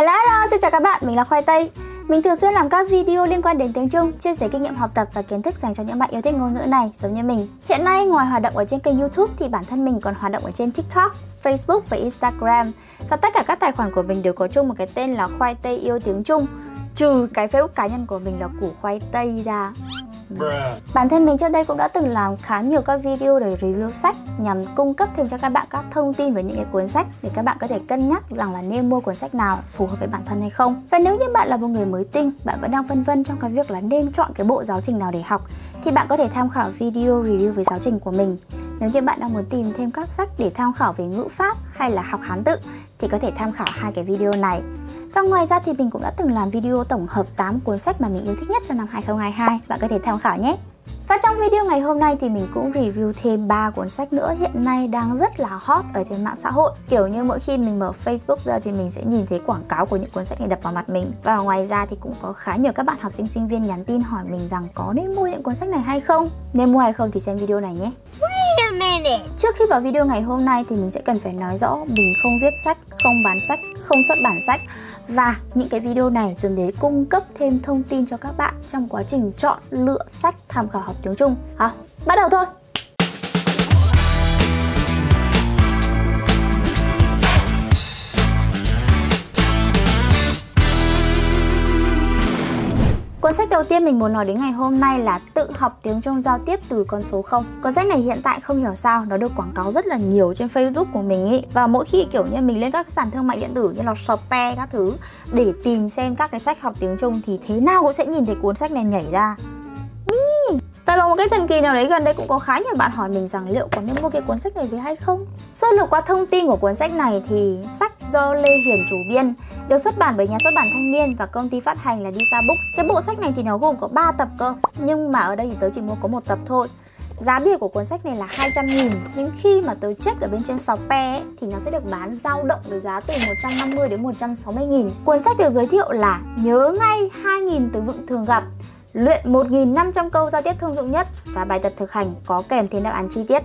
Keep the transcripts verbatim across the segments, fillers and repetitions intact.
Hello, hello, xin chào các bạn, mình là Khoai Tây. Mình thường xuyên làm các video liên quan đến tiếng Trung, chia sẻ kinh nghiệm học tập và kiến thức dành cho những bạn yêu thích ngôn ngữ này giống như mình. Hiện nay, ngoài hoạt động ở trên kênh YouTube thì bản thân mình còn hoạt động ở trên TikTok, Facebook và Instagram. Và tất cả các tài khoản của mình đều có chung một cái tên là Khoai Tây yêu tiếng Trung, trừ cái Facebook cá nhân của mình là Củ Khoai Tây ra. Bản thân mình trước đây cũng đã từng làm khá nhiều các video để review sách nhằm cung cấp thêm cho các bạn các thông tin về những cái cuốn sách để các bạn có thể cân nhắc rằng là nên mua cuốn sách nào phù hợp với bản thân hay không. Và nếu như bạn là một người mới tinh, bạn vẫn đang phân vân trong cái việc là nên chọn cái bộ giáo trình nào để học thì bạn có thể tham khảo video review về giáo trình của mình. Nếu như bạn đang muốn tìm thêm các sách để tham khảo về ngữ pháp hay là học Hán tự thì có thể tham khảo hai cái video này. Và ngoài ra thì mình cũng đã từng làm video tổng hợp tám cuốn sách mà mình yêu thích nhất trong năm hai không hai hai. Bạn có thể tham khảo nhé. Và trong video ngày hôm nay thì mình cũng review thêm ba cuốn sách nữa hiện nay đang rất là hot ở trên mạng xã hội. Kiểu như mỗi khi mình mở Facebook ra thì mình sẽ nhìn thấy quảng cáo của những cuốn sách này đập vào mặt mình. Và ngoài ra thì cũng có khá nhiều các bạn học sinh sinh viên nhắn tin hỏi mình rằng có nên mua những cuốn sách này hay không. Nên mua hay không thì xem video này nhé. Trước khi vào video ngày hôm nay thì mình sẽ cần phải nói rõ mình không viết sách, không bán sách, không xuất bản sách. Và những cái video này dùng để cung cấp thêm thông tin cho các bạn trong quá trình chọn lựa sách tham khảo học tiếng Trung. À, bắt đầu thôi! Cuốn sách đầu tiên mình muốn nói đến ngày hôm nay là Tự học tiếng Trung giao tiếp từ con số không. Cuốn sách này hiện tại không hiểu sao nó được quảng cáo rất là nhiều trên Facebook của mình ý. Và mỗi khi kiểu như mình lên các sàn thương mại điện tử như là Shopee các thứ để tìm xem các cái sách học tiếng Trung thì thế nào cũng sẽ nhìn thấy cuốn sách này nhảy ra. Tại bằng một cái thần kỳ nào đấy gần đây cũng có khá nhiều bạn hỏi mình rằng liệu có nên mua cái cuốn sách này về hay không. Sơ lược qua thông tin của cuốn sách này thì sách do Lê Hiền chủ biên, được xuất bản bởi nhà xuất bản Thanh Niên và công ty phát hành là Disa Books. Cái bộ sách này thì nó gồm có ba tập cơ, nhưng mà ở đây thì tớ chỉ mua có một tập thôi. Giá bìa của cuốn sách này là hai trăm nghìn, nhưng khi mà tớ check ở bên trên Shopee ấy, thì nó sẽ được bán dao động với giá từ một trăm năm mươi đến một trăm sáu mươi nghìn. Cuốn sách được giới thiệu là nhớ ngay hai nghìn từ vựng thường gặp, luyện một nghìn năm trăm câu giao tiếp thông dụng nhất và bài tập thực hành có kèm thêm đáp án chi tiết.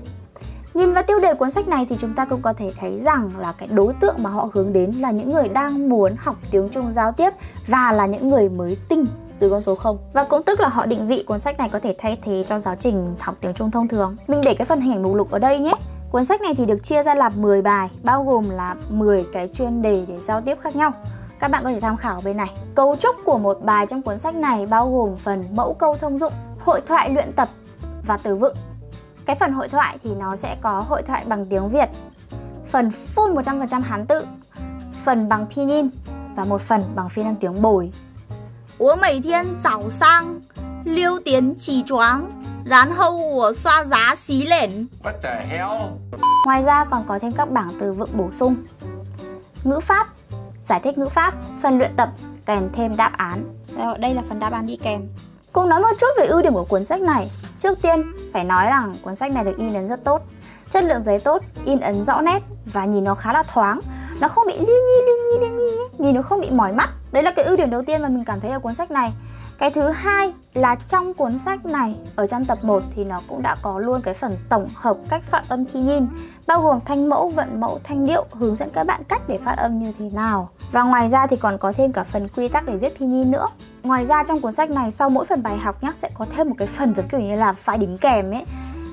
Nhìn vào tiêu đề cuốn sách này thì chúng ta cũng có thể thấy rằng là cái đối tượng mà họ hướng đến là những người đang muốn học tiếng Trung giao tiếp và là những người mới tinh từ con số không. Và cũng tức là họ định vị cuốn sách này có thể thay thế cho giáo trình học tiếng Trung thông thường. Mình để cái phần hình ảnh mục lục ở đây nhé. Cuốn sách này thì được chia ra là mười bài, bao gồm là mười cái chuyên đề để giao tiếp khác nhau. Các bạn có thể tham khảo bên này. Cấu trúc của một bài trong cuốn sách này bao gồm phần mẫu câu thông dụng, hội thoại luyện tập và từ vựng. Cái phần hội thoại thì nó sẽ có hội thoại bằng tiếng Việt, phần full một trăm phần trăm Hán tự, phần bằng pinyin và một phần bằng phiên âm tiếng bồi. Ủa mấy thiên chảo sang, liêu tiến trì choáng, rán hâu của xoa giá xí lển. Ngoài ra còn có thêm các bảng từ vựng bổ sung, ngữ pháp, giải thích ngữ pháp, phần luyện tập kèm thêm đáp án. Đây là phần đáp án đi kèm. Cùng nói một chút về ưu điểm của cuốn sách này. Trước tiên, phải nói rằng cuốn sách này được in ấn rất tốt. Chất lượng giấy tốt, in ấn rõ nét và nhìn nó khá là thoáng. Nó không bị li nhi, li nhi, li nhi, nhìn nó không bị mỏi mắt. Đấy là cái ưu điểm đầu tiên mà mình cảm thấy ở cuốn sách này. Cái thứ hai là trong cuốn sách này, ở trong tập một thì nó cũng đã có luôn cái phần tổng hợp cách phát âm pinyin, bao gồm thanh mẫu, vận mẫu, thanh điệu, hướng dẫn các bạn cách để phát âm như thế nào. Và ngoài ra thì còn có thêm cả phần quy tắc để viết pinyin nữa. Ngoài ra trong cuốn sách này sau mỗi phần bài học nhá sẽ có thêm một cái phần giống kiểu như là phải đính kèm ấy,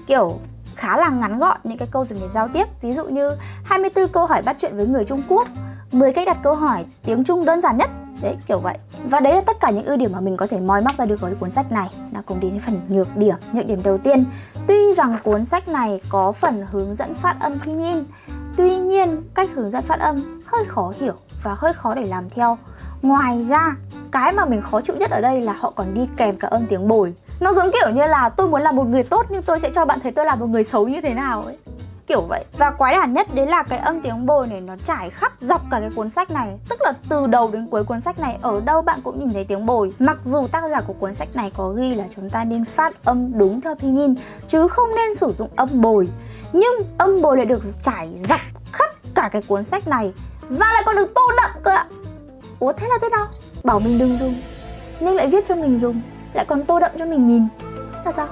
kiểu khá là ngắn gọn những cái câu dùng để giao tiếp. Ví dụ như hai mươi tư câu hỏi bắt chuyện với người Trung Quốc, mười cách đặt câu hỏi tiếng Trung đơn giản nhất. Đấy, kiểu vậy. Và đấy là tất cả những ưu điểm mà mình có thể moi móc ra được với cuốn sách này. Nào cùng đến với phần nhược điểm. Nhược điểm đầu tiên, tuy rằng cuốn sách này có phần hướng dẫn phát âm pinyin, tuy nhiên cách hướng dẫn phát âm hơi khó hiểu và hơi khó để làm theo. Ngoài ra, cái mà mình khó chịu nhất ở đây là họ còn đi kèm cả âm tiếng bồi. Nó giống kiểu như là tôi muốn là một người tốt nhưng tôi sẽ cho bạn thấy tôi là một người xấu như thế nào ấy, kiểu vậy. Và quái đản nhất đấy là cái âm tiếng bồi này nó trải khắp dọc cả cái cuốn sách này. Tức là từ đầu đến cuối cuốn sách này ở đâu bạn cũng nhìn thấy tiếng bồi. Mặc dù tác giả của cuốn sách này có ghi là chúng ta nên phát âm đúng theo pinyin chứ không nên sử dụng âm bồi, nhưng âm bồi lại được trải dọc khắp cả cái cuốn sách này và lại còn được tô đậm cơ ạ. Ủa thế là thế nào? Bảo mình đừng dùng nhưng lại viết cho mình dùng, lại còn tô đậm cho mình nhìn là sao?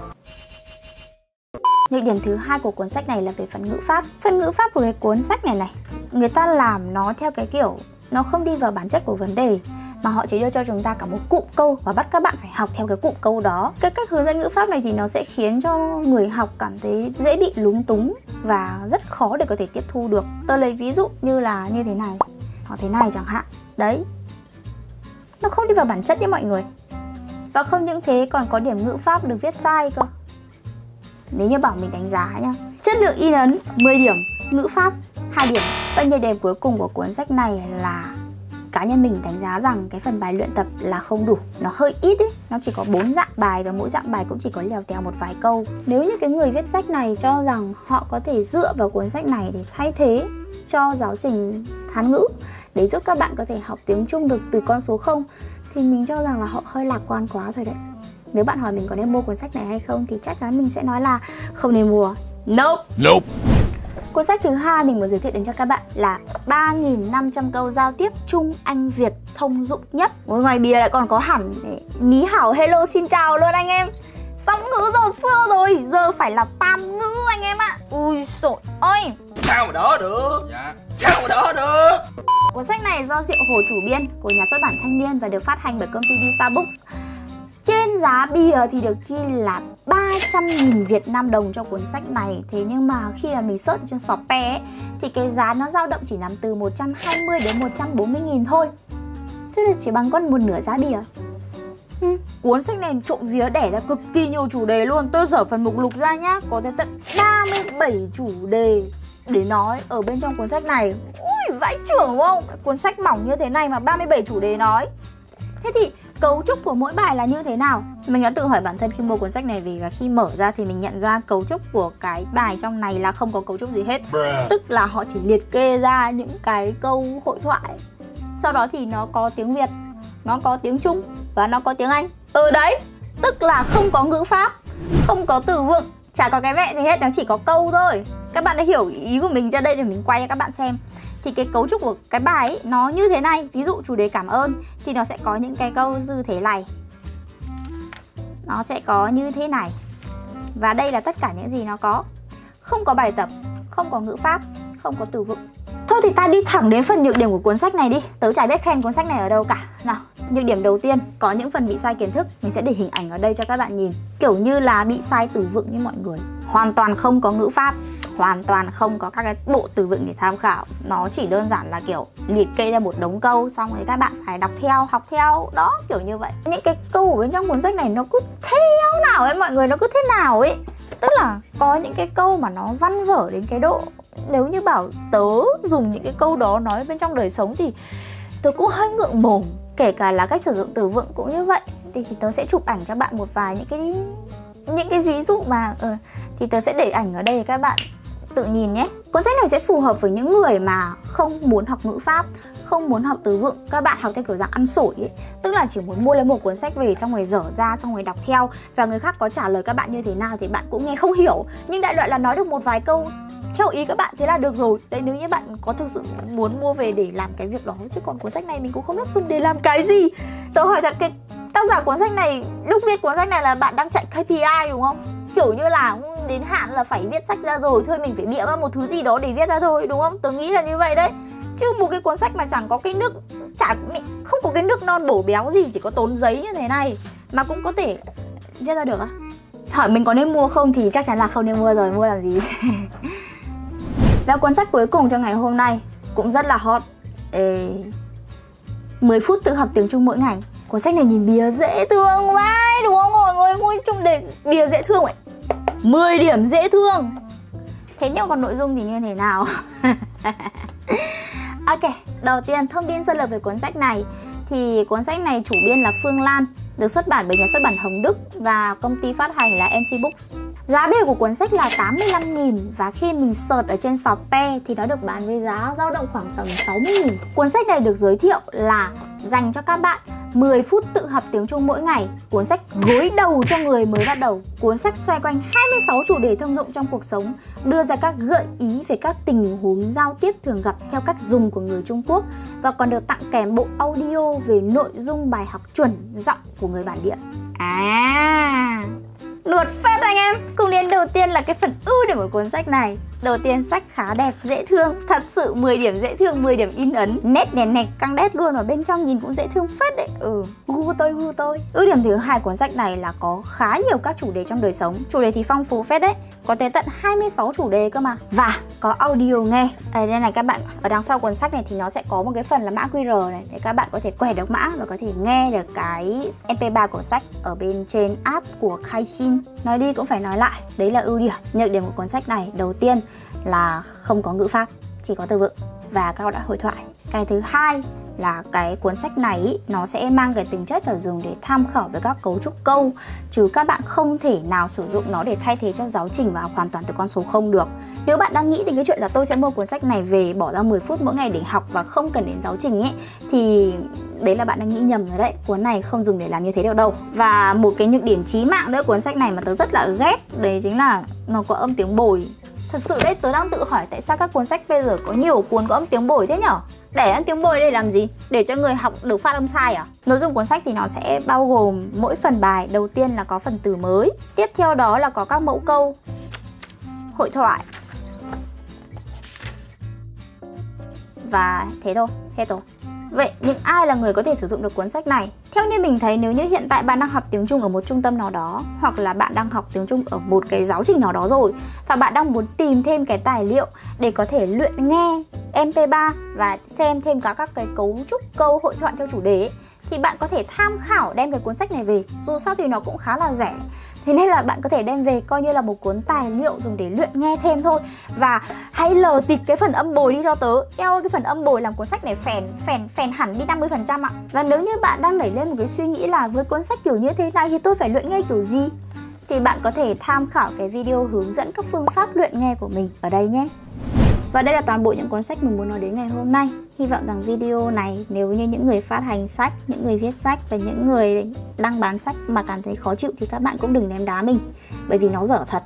Nhược điểm thứ hai của cuốn sách này là về phần ngữ pháp. Phần ngữ pháp của cái cuốn sách này này, người ta làm nó theo cái kiểu nó không đi vào bản chất của vấn đề, mà họ chỉ đưa cho chúng ta cả một cụm câu và bắt các bạn phải học theo cái cụm câu đó. Cái cách hướng dẫn ngữ pháp này thì nó sẽ khiến cho người học cảm thấy dễ bị lúng túng và rất khó để có thể tiếp thu được. Tôi lấy ví dụ như là như thế này hoặc thế này chẳng hạn. Đấy, nó không đi vào bản chất đấy mọi người. Và không những thế còn có điểm ngữ pháp được viết sai cơ. Nếu như bảo mình đánh giá nhá, chất lượng in ấn mười điểm, ngữ pháp hai điểm. Và nhược điểm cuối cùng của cuốn sách này là cá nhân mình đánh giá rằng cái phần bài luyện tập là không đủ, nó hơi ít ý. Nó chỉ có bốn dạng bài và mỗi dạng bài cũng chỉ có lèo tèo một vài câu. Nếu như cái người viết sách này cho rằng họ có thể dựa vào cuốn sách này để thay thế cho giáo trình Hán ngữ để giúp các bạn có thể học tiếng Trung được từ con số không, thì mình cho rằng là họ hơi lạc quan quá rồi đấy. Nếu bạn hỏi mình có nên mua cuốn sách này hay không thì chắc chắn mình sẽ nói là không nên mua. Nope. Nope. Cuốn sách thứ hai mình muốn giới thiệu đến cho các bạn là ba nghìn năm trăm câu giao tiếp Trung Anh Việt thông dụng nhất. Ngoài bìa lại còn có hẳn ní hảo, hello, xin chào luôn anh em. Sóng ngữ giờ xưa rồi, giờ phải là tam ngữ anh em ạ. Ui dồi ôi, sao mà đó được. Dạ. Sao mà đó được. Cuốn sách này do Diệu Hồ chủ biên của nhà xuất bản Thanh Niên và được phát hành bởi công ty Disa Books. Trên giá bìa thì được ghi là ba trăm nghìn Việt Nam đồng cho cuốn sách này. Thế nhưng mà khi mà mình search trên Shopee ấy, thì cái giá nó dao động chỉ nằm từ một trăm hai mươi đến một trăm bốn mươi nghìn thôi. Thế là chỉ bằng con một nửa giá bìa. Ừ. Cuốn sách này trộm vía đẻ ra cực kỳ nhiều chủ đề luôn. Tôi dở phần mục lục ra nhá, có tới tận ba mươi bảy chủ đề để nói ở bên trong cuốn sách này. Ui, vãi chưởng đúng không? Cuốn sách mỏng như thế này mà ba mươi bảy chủ đề nói. Thế thì cấu trúc của mỗi bài là như thế nào? Mình đã tự hỏi bản thân khi mua cuốn sách này về, và khi mở ra thì mình nhận ra cấu trúc của cái bài trong này là không có cấu trúc gì hết. Tức là họ chỉ liệt kê ra những cái câu hội thoại. Sau đó thì nó có tiếng Việt, nó có tiếng Trung và nó có tiếng Anh. Ừ đấy, tức là không có ngữ pháp, không có từ vựng, chả có cái vẹn gì hết, nó chỉ có câu thôi. Các bạn đã hiểu ý của mình ra đây để mình quay cho các bạn xem. Thì cái cấu trúc của cái bài ấy, nó như thế này. Ví dụ chủ đề cảm ơn thì nó sẽ có những cái câu như thế này, nó sẽ có như thế này. Và đây là tất cả những gì nó có. Không có bài tập, không có ngữ pháp, không có từ vựng. Thôi thì ta đi thẳng đến phần nhược điểm của cuốn sách này đi. Tớ chả biết khen cuốn sách này ở đâu cả. Nào, nhược điểm đầu tiên, có những phần bị sai kiến thức. Mình sẽ để hình ảnh ở đây cho các bạn nhìn. Kiểu như là bị sai từ vựng như mọi người. Hoàn toàn không có ngữ pháp, hoàn toàn không có các cái bộ từ vựng để tham khảo. Nó chỉ đơn giản là kiểu liệt kê ra một đống câu, xong rồi các bạn phải đọc theo, học theo, đó kiểu như vậy. Những cái câu ở bên trong cuốn sách này nó cứ theo nào ấy mọi người, nó cứ thế nào ấy. Tức là có những cái câu mà nó văn vở đến cái độ nếu như bảo tớ dùng những cái câu đó nói bên trong đời sống thì tớ cũng hơi ngượng mồm. Kể cả là cách sử dụng từ vựng cũng như vậy. Thì tớ sẽ chụp ảnh cho bạn một vài những cái những cái ví dụ mà ừ, thì tớ sẽ để ảnh ở đây để các bạn tự nhìn nhé. Cuốn sách này sẽ phù hợp với những người mà không muốn học ngữ pháp, không muốn học từ vựng. Các bạn học theo kiểu dạng ăn sổi ấy. Tức là chỉ muốn mua lấy một cuốn sách về, xong rồi dở ra, xong rồi đọc theo. Và người khác có trả lời các bạn như thế nào thì bạn cũng nghe không hiểu, nhưng đại loại là nói được một vài câu theo ý các bạn thế là được rồi. Đấy, nếu như bạn có thực sự muốn mua về để làm cái việc đó. Chứ còn cuốn sách này mình cũng không biết dùng để làm cái gì. Tớ hỏi thật, cái tác giả cuốn sách này lúc viết cuốn sách này là bạn đang chạy ca pê i đúng không? Kiểu như là đến hạn là phải viết sách ra rồi, thôi mình phải bịa ra một thứ gì đó để viết ra thôi, đúng không? Tớ nghĩ là như vậy đấy. Chứ một cái cuốn sách mà chẳng có cái nước chả, không có cái nước non bổ béo gì, chỉ có tốn giấy như thế này mà cũng có thể viết ra được à? Hỏi mình có nên mua không thì chắc chắn là không nên mua rồi, mua làm gì. Và cuốn sách cuối cùng trong ngày hôm nay cũng rất là hot. Ê... mười phút tự học tiếng Trung mỗi ngày. Cuốn sách này nhìn bìa dễ thương vãi, đúng không mọi người? Ngồi trong đề bìa dễ thương ấy, mười điểm dễ thương. Thế nhưng còn nội dung thì như thế nào? Ok, đầu tiên thông tin sơ lược về cuốn sách này. Thì cuốn sách này chủ biên là Phương Lan, được xuất bản bởi nhà xuất bản Hồng Đức và công ty phát hành là em xê Books. Giá bìa của cuốn sách là tám mươi lăm nghìn và khi mình search ở trên Shopee thì nó được bán với giá dao động khoảng tầm sáu mươi nghìn. Cuốn sách này được giới thiệu là dành cho các bạn mười phút tự học tiếng Trung mỗi ngày, cuốn sách gối đầu cho người mới bắt đầu. Cuốn sách xoay quanh hai mươi sáu chủ đề thông dụng trong cuộc sống, đưa ra các gợi ý về các tình huống giao tiếp thường gặp theo cách dùng của người Trung Quốc và còn được tặng kèm bộ audio về nội dung bài học chuẩn giọng của người bản địa. À, lượt phết anh em. Cùng đến đầu tiên là cái phần ưu điểm của cuốn sách này. Đầu tiên, sách khá đẹp, dễ thương. Thật sự mười điểm dễ thương, mười điểm in ấn. Nét nền nẹt căng đét luôn, và bên trong nhìn cũng dễ thương phết đấy. Ừ, gu tôi, gu tôi. Ưu điểm thứ hai cuốn sách này là có khá nhiều các chủ đề trong đời sống. Chủ đề thì phong phú phết đấy, có tới tận hai mươi sáu chủ đề cơ mà. Và có audio nghe. À, nên là các bạn ở đằng sau cuốn sách này thì nó sẽ có một cái phần là mã quy rờ này, để các bạn có thể quẹt được mã và có thể nghe được cái em pê ba của sách ở bên trên app của KaiXin. Nói đi cũng phải nói lại, đấy là ưu điểm. Nhược điểm của cuốn sách này, đầu tiên là không có ngữ pháp, chỉ có từ vựng và các đoạn hội thoại. Cái thứ hai là cái cuốn sách này ý, nó sẽ mang cái tính chất là dùng để tham khảo với các cấu trúc câu, chứ các bạn không thể nào sử dụng nó để thay thế cho giáo trình và hoàn toàn từ con số không được. Nếu bạn đang nghĩ đến cái chuyện là tôi sẽ mua cuốn sách này về bỏ ra mười phút mỗi ngày để học và không cần đến giáo trình ấy, thì đấy là bạn đang nghĩ nhầm rồi đấy. Cuốn này không dùng để làm như thế được đâu. Và một cái nhược điểm chí mạng nữa cuốn sách này mà tớ rất là ghét, đấy chính là nó có âm tiếng bồi. Thật sự đấy, tớ đang tự hỏi tại sao các cuốn sách bây giờ có nhiều cuốn có âm tiếng bồi thế nhở? Để âm tiếng bồi đây làm gì? Để cho người học được phát âm sai à? Nội dung cuốn sách thì nó sẽ bao gồm mỗi phần bài. Đầu tiên là có phần từ mới, tiếp theo đó là có các mẫu câu, hội thoại, và thế thôi, hết rồi. Vậy những ai là người có thể sử dụng được cuốn sách này? Theo như mình thấy, nếu như hiện tại bạn đang học tiếng Trung ở một trung tâm nào đó, hoặc là bạn đang học tiếng Trung ở một cái giáo trình nào đó rồi, và bạn đang muốn tìm thêm cái tài liệu để có thể luyện nghe em pê ba và xem thêm cả các cái cấu trúc câu, hội thoại theo chủ đề ấy, thì bạn có thể tham khảo đem cái cuốn sách này về. Dù sao thì nó cũng khá là rẻ, thế nên là bạn có thể đem về coi như là một cuốn tài liệu dùng để luyện nghe thêm thôi. Và hãy lờ tịt cái phần âm bồi đi cho tớ. Eo ơi, cái phần âm bồi làm cuốn sách này phèn phèn phèn hẳn đi năm mươi phần trăm ạ. Và nếu như bạn đang đẩy lên một cái suy nghĩ là với cuốn sách kiểu như thế này thì tôi phải luyện nghe kiểu gì, thì bạn có thể tham khảo cái video hướng dẫn các phương pháp luyện nghe của mình ở đây nhé. Và đây là toàn bộ những cuốn sách mình muốn nói đến ngày hôm nay. Hy vọng rằng video này, nếu như những người phát hành sách, những người viết sách và những người đang bán sách mà cảm thấy khó chịu thì các bạn cũng đừng ném đá mình, bởi vì nó dở thật.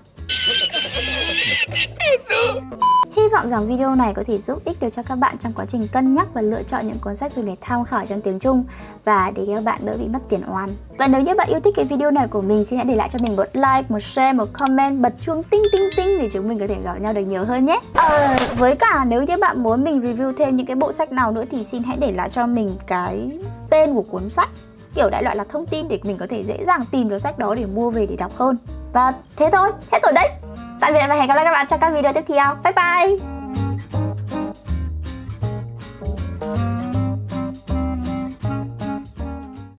Hy vọng rằng video này có thể giúp ích được cho các bạn trong quá trình cân nhắc và lựa chọn những cuốn sách dùng để tham khảo trong tiếng Trung, và để các bạn đỡ bị mất tiền oan. Và nếu như bạn yêu thích cái video này của mình, xin hãy để lại cho mình một like, một share, một comment, bật chuông tinh tinh tinh để chúng mình có thể gặp nhau được nhiều hơn nhé. À, với cả nếu như bạn muốn mình review thêm những cái bộ sách nào nữa thì xin hãy để lại cho mình cái tên của cuốn sách, kiểu đại loại là thông tin để mình có thể dễ dàng tìm được sách đó để mua về để đọc hơn. Và thế thôi, hết rồi đấy. Tạm biệt và hẹn gặp lại các bạn trong các video tiếp theo. Bye bye!